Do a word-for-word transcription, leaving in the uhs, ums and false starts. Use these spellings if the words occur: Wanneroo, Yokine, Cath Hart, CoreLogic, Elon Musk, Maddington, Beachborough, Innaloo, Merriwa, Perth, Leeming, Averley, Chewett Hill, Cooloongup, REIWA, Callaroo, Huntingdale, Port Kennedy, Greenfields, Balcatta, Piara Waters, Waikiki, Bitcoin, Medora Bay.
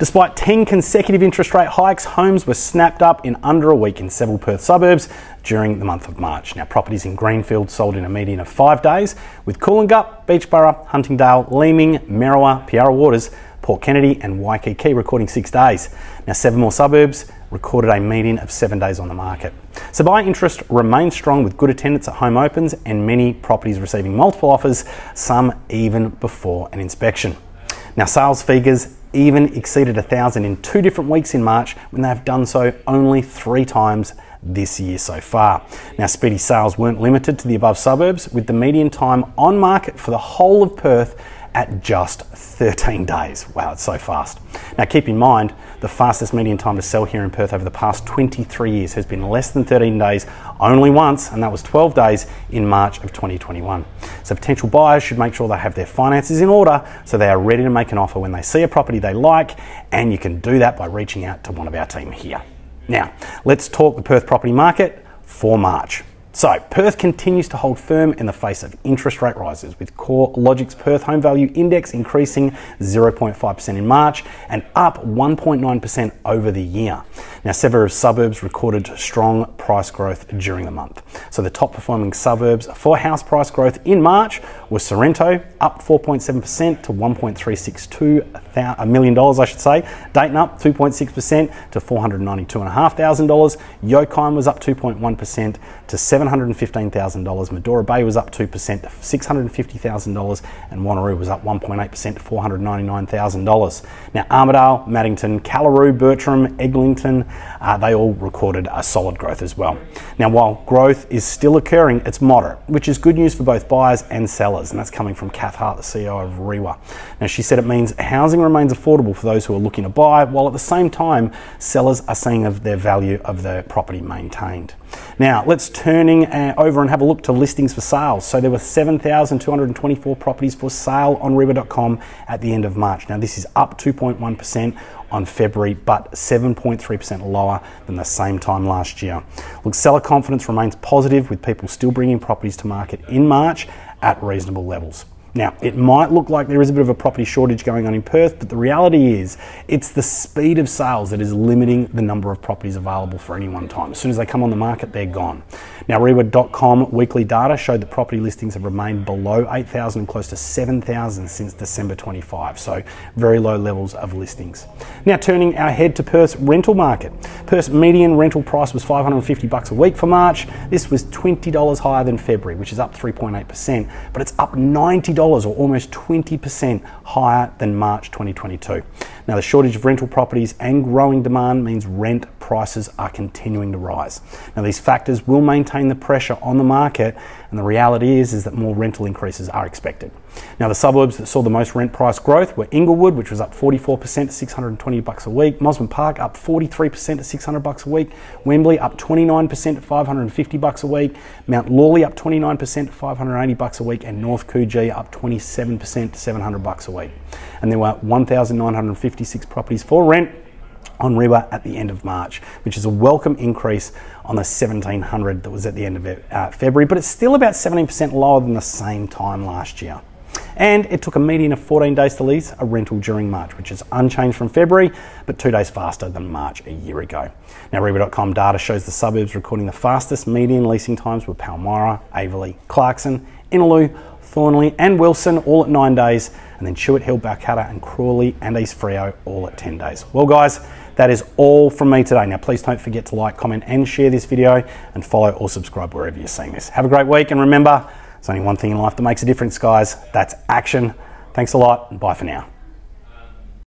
Despite ten consecutive interest rate hikes, homes were snapped up in under a week in several Perth suburbs during the month of March. Now, properties in Greenfields sold in a median of five days, with Cooloongup, Beachborough, Huntingdale, Leeming, Merriwa, Piara Waters, Port Kennedy and Waikiki recording six days. Now, seven more suburbs recorded a median of seven days on the market. So buyer interest remains strong with good attendance at home opens and many properties receiving multiple offers, some even before an inspection. Now, sales figures even exceeded one thousand in two different weeks in March when they have done so only three times this year so far. Now, speedy sales weren't limited to the above suburbs, with the median time on market for the whole of Perth at just thirteen days. Wow, it's so fast. Now, keep in mind, the fastest median time to sell here in Perth over the past twenty-three years has been less than thirteen days only once, and that was twelve days in March of twenty twenty-one. So potential buyers should make sure they have their finances in order so they are ready to make an offer when they see a property they like, and you can do that by reaching out to one of our team here. Now, let's talk the Perth property market for March. So, Perth continues to hold firm in the face of interest rate rises, with CoreLogic's Perth Home Value Index increasing zero point five percent in March and up one point nine percent over the year. Now, several suburbs recorded strong price growth during the month. So, the top performing suburbs for house price growth in March were Sorrento, up four point seven percent to one point three six two million dollars, I should say. Dayton up two point six percent to four hundred ninety-two thousand five hundred dollars. Yokine was up two point one percent to seven hundred fifteen thousand dollars. Medora Bay was up two percent to six hundred fifty thousand dollars, and Wanneroo was up one point eight percent to four hundred ninety-nine thousand dollars. Now, Armidale, Maddington, Callaroo, Bertram, Eglinton, uh, they all recorded a solid growth as well. Now, while growth is still occurring, it's moderate, which is good news for both buyers and sellers, and that's coming from Cath Hart, the C E O of REIWA. Now, she said it means housing remains affordable for those who are looking to buy, while at the same time, sellers are seeing of their value of their property maintained. Now, let's turning uh, over and have a look to listings for sale. So there were seven thousand two hundred twenty-four properties for sale on REIWA dot com at the end of March. Now, this is up two point one percent on February, but seven point three percent lower than the same time last year. Look, seller confidence remains positive, with people still bringing properties to market in March at reasonable levels. Now, it might look like there is a bit of a property shortage going on in Perth, but the reality is it's the speed of sales that is limiting the number of properties available for any one time. As soon as they come on the market, they're gone. Now, REIWA dot com weekly data showed that property listings have remained below eight thousand and close to seven thousand since December twenty-five, so very low levels of listings. Now, turning our head to Perth's rental market. Perth's median rental price was five hundred fifty dollars a week for March. This was twenty dollars higher than February, which is up three point eight percent, but it's up ninety dollars or almost twenty percent higher than March twenty twenty-two. Now, the shortage of rental properties and growing demand means rent prices are continuing to rise. Now, these factors will maintain the pressure on the market, and the reality is, is that more rental increases are expected. Now, the suburbs that saw the most rent price growth were Inglewood, which was up forty-four percent to six hundred twenty bucks a week, Mosman Park up forty-three percent to six hundred bucks a week, Wembley up twenty-nine percent to five hundred fifty bucks a week, Mount Lawley up twenty-nine percent to five hundred eighty bucks a week, and North Coogee up twenty-seven percent to seven hundred bucks a week. And there were one thousand nine hundred fifty-six properties for rent on REIWA at the end of March, which is a welcome increase on the seventeen hundred that was at the end of uh, February, but it's still about seventeen percent lower than the same time last year. And it took a median of fourteen days to lease a rental during March, which is unchanged from February, but two days faster than March a year ago. Now, REIWA dot com data shows the suburbs recording the fastest median leasing times were Palmyra, Averley, Clarkson, Innaloo, Thornley and Wilson all at nine days, and then Chewett Hill, Balcatta and Crawley and East Freo all at ten days. Well, guys, that is all from me today. Now, please don't forget to like, comment and share this video, and follow or subscribe wherever you're seeing this. Have a great week, and remember, there's only one thing in life that makes a difference, guys. That's action. Thanks a lot, and bye for now.